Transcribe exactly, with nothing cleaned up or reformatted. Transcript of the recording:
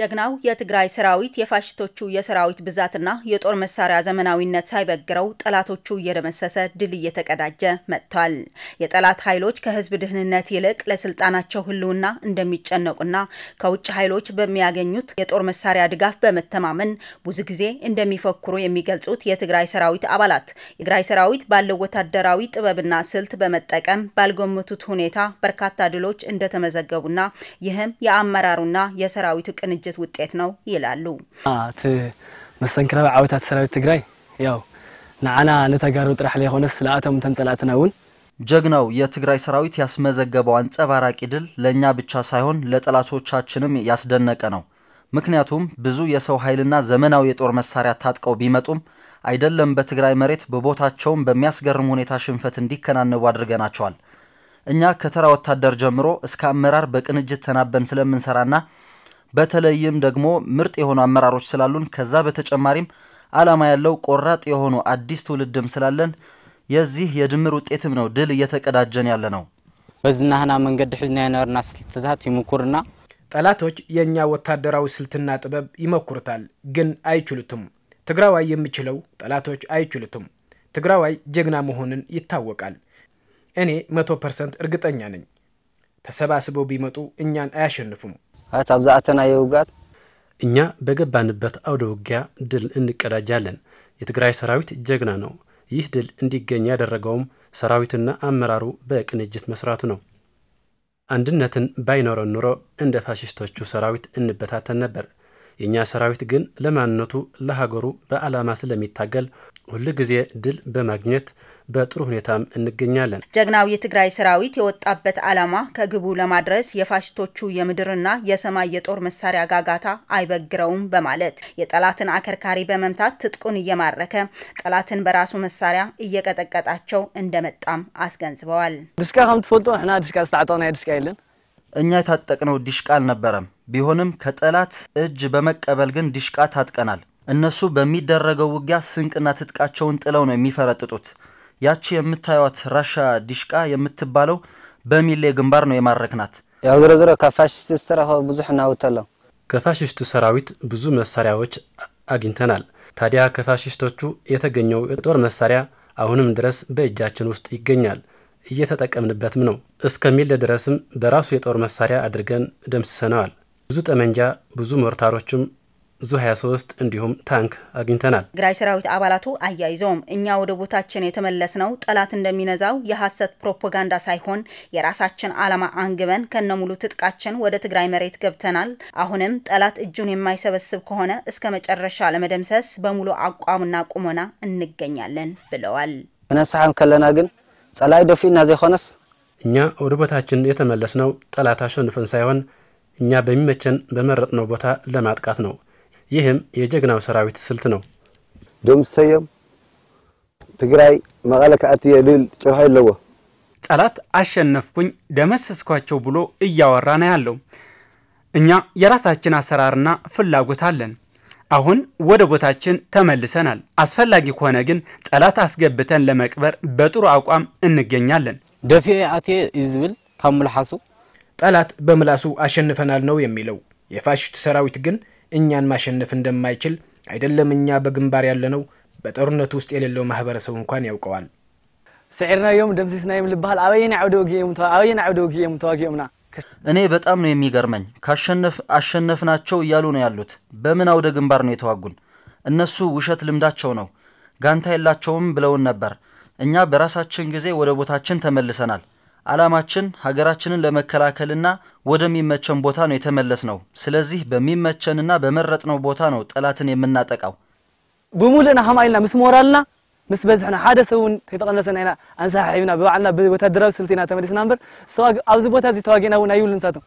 ጀግናው የትግራይ ሰራዊት የፋሽቶቹ የሰራዊት ብዛትና የጦር መሳሪያ ዘመናዊነት ሳይበግረው ጠላቶቹ እየደመሰሰ ድል እየተቀዳጀ መጥቷል። የጠላት ኃይሎች ከህዝብ ድህንነት ይልቅ ለስልጣናቸው ህልውና እንደሚጨነቁና ከውጭ ኃይሎች በሚያገኙት የጦር መሳሪያ ድጋፍ በመተማመን ብዙ ጊዜ እንደሚፈክሩ የሚገልጹት የትግራይ ሰራዊት አባላት የትግራይ ሰራዊት ባለው ወታደራዊ ጥበብና ስልት በመጠቀም ባልገመቱት ሁኔታ በርካታ ድሎች እንደተመዘገቡና ይህም የአመራሩና የሰራዊቱ ቅን جت وتعتناو يلعلو. آه ت مستنكر بعوتات سرايو تجري ياو نعنا نتجارو ترح ليه ونص لقاتهم تمسلاتنا ون. جغناو يا تجري سرايو تياس مزجبو عن تبارك إدل لنيا بتشاسهون لتلاتو تشاتشنم ياسدنك أناو. مكنياتهم بزو يسوي حيلنا زمناو يتور مسارات هاتك أو بيمتهم. عيدلهم بتجري مريت ببوتات شوم بمياسجر مونيتاشم فتنديك كنا نوادرجنا شوال. إنيا كترى وتدرج مرو إسكام مرار بكنجت تنابن سلم من سرنا. በተለይም ደግሞ ምርጥ የሆኑ አመራሮች ስላሉን ከዛ በተጨማሪም አላማ ያለው ቆራጥ የሆኑ አዲስ ትውልድም ስላለን የዚህ የድምር ውጤትም ነው ድል እየተቀዳጀን ያለ ነው። በዝናህና መንገድ ሒዝና ያነርና ስልታት ይመኩርና ጠላቶች የኛ ወታደራዊ ስልትና ጥበብ ይመኩርታል ግን አይችሉትም። ትግራዋይ የሚችለው ጠላቶች አይችሉትም። ትግራዋይ ጀግና መሆንን ይታወቃል። እኔ መቶ ፐርሰንት እርግጠኛ ነኝ። ተሰባስበው ቢመጡ እኛን አያሸንፉም። አታብዛአተና የውጋት እኛ በገባንበት አውዶውጊያ ድል እንቀዳጃለን። የትግራይ ሰራዊት ጀግና ነው። ይህ ድል እንዲገኝ ያደረገው ሰራዊትና አመራሩ በቅንጅት መስራቱ ነው። አንድነትን ባይኖረን ኑሮ እንደ ፋሺስቶቹ ሰራዊት እንበታተን ነበር። የኛ ሰራዊት ግን ለማንነቱ ለሀገሩ በአላማ ስለሚታገል ሁሉ ጊዜ ድል በማግኘት በጥሩ ሁኔታም እንገኛለን። ጀግናው የትግራይ ሰራዊት የወጣበት አላማ ከግቡ ለማድረስ የፋሽቶቹ የምድርና የሰማይ የጦር መሳሪያ ጋጋታ አይበግረውም በማለት የጠላትን አከርካሪ በመምታት ትጥቁን እየማረከ ጠላትን በራሱ መሳሪያ እየቀጠቀጣቸው እንደመጣም አስገንዝበዋል። ድስካ ከምትፈልጡ አና ድስካ አስተጣጣና ድስካ ይልን እኛ የታጠቅነው ድስካ አልነበረም። ቢሆንም ከጠላት እጅ በመቀበል ግን ድስካ ታጥቀናል። እነሱ በሚደረገው ውጊያ ስንቅና ትጥቃቸውን ጥለው ነው የሚፈረጥጡት። ያቺ የምታዩት ራሻ ድስካ የምትባለው በሚሌ ግንባር ነው የማረክናት። ያው ዝረዝረ ከፋሽስት ሰራዊት ብዙ እናውጣለው። ከፋሽስት ሰራዊት ብዙ መሳሪያዎች አግኝተናል። ታዲያ ከፋሽስቶቹ የተገኘው የጦር መሳሪያ አሁንም ድረስ በእጃችን ውስጥ ይገኛል። እየተጠቀምንበትም ነው። እስከሚል ድረስም በራሱ የጦር መሳሪያ አድርገን ደምስሰናል። ብዙ ጠመንጃ ብዙ ሞርታሮችም ዙ23 እንዲሁም ታንክ አግኝተናል። ትግራይ ሰራዊት አባላቱ አያይዘውም እኛ ወደ ቦታችን የተመለስነው ጠላት እንደሚነዛው የሐሰት ፕሮፓጋንዳ ሳይሆን የራሳችን አላማ አንግበን ከነሙሉ ትጥቃችን ወደ ትግራይ መሬት ገብተናል። አሁንም ጠላት እጁን የማይሰበስብ ከሆነ እስከመጨረሻ ለመደምሰስ በሙሉ አቋምና ቁመና እንገኛለን ብለዋል። እናሳህም ከለና ግን ጸላይ ደፊና ዘይሆነስ እኛ ወደ ቦታችን የተመለስነው ጠላት አሸንፈን ሳይሆን እኛ በሚመቸን በመረጥነው ቦታ ለማጥቃት ነው። ይህም የጀግናው ሰራዊት ስልት ነው። ደምሰየም ትግራይ መቀለ ከአት ይድል ጭራ ይለወ ጠላት አሸነፍኩኝ ደመስስኳቸው ብሎ እያወራና ያለው እኛ የራሳችን አሰራርና ፍላጎት አለን። አሁን ወደ ቦታችን ተመልሰናል። አስፈልጊ ከሆነ ግን ጠላት አስገብተን ለመቅበር በጥሩ አቋም እንገኛለን። ደፊ አት ይዝብል ከመልሐሱ ጠላት በመላሱ አሸንፈናል ነው የሚለው የፋሽስት ሰራዊት ግን እኛን ማሸነፍ እንደማይችል አይደለም እኛ በግንባር ያለነው በጦርነት ውስጥ የሌለው ማህበረሰብ እንኳን ያውቀዋል። ሰይርናዮም ደምሲስናዮም ልባል አበየና አውዶጊየም ተዋ አበየና አውዶጊየም ተዋጊየምና እኔ በጣም ነው የሚገርመኝ። ካሸነፍ አሸነፍናቸው ይያሉ ነው ያሉት። በምን አውደ ግንባር ነው የተዋጉን? እነሱ ውሸት ልምዳቸው ነው። ጋንታ የላቸውም ብለውን ነበር። እኛ በራሳችን ጊዜ ወደ ቦታችን ተመልሰናል። አላማችን ሀገራችንን ለመከላከልና ወደሚመቸን ቦታ ነው የተመለስነው። ስለዚህ በሚመቸንና በመረጥነው ቦታ ነው ጠላትን የምናጠቃው። በሙሉና ሀማይልና መስሞራልና መስበዝህና ሐደሰውን ተጠቀለሰናይና አንሳሐይብና በባዓልና በወታደራዊ ስልቲና ተመለስናንበር ሰው አብዝ ቦታ እዚ ተዋገናውና ይውልን ሳተም